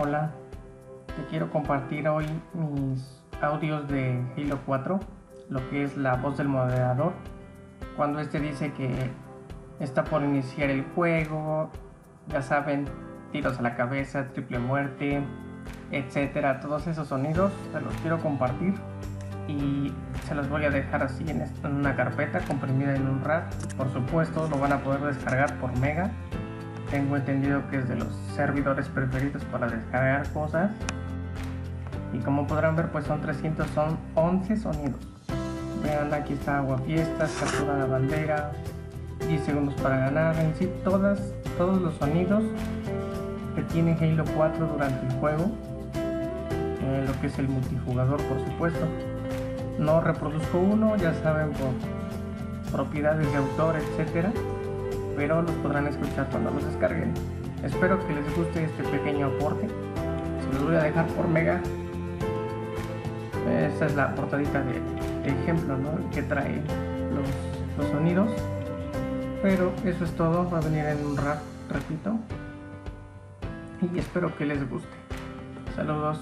Hola, te quiero compartir hoy mis audios de Halo 4, lo que es la voz del moderador, cuando este dice que está por iniciar el juego, ya saben, tiros a la cabeza, triple muerte, etcétera, todos esos sonidos se los quiero compartir y se los voy a dejar así en una carpeta comprimida en un RAR. Por supuesto lo van a poder descargar por Mega, tengo entendido que es de los servidores preferidos para descargar cosas, y como podrán ver pues son 311 sonidos. Vean, aquí está Aguafiestas, captura la bandera, 10 segundos para ganar, en sí todos los sonidos que tiene Halo 4 durante el juego, lo que es el multijugador por supuesto. No reproduzco uno, ya saben, por propiedades de autor, etcétera, pero los podrán escuchar cuando los descarguen. Espero que les guste este pequeño aporte, se los voy a dejar por Mega. Esta es la portadita de ejemplo, ¿no?, que trae los sonidos, pero eso es todo, va a venir en un rap, repito, y espero que les guste. Saludos.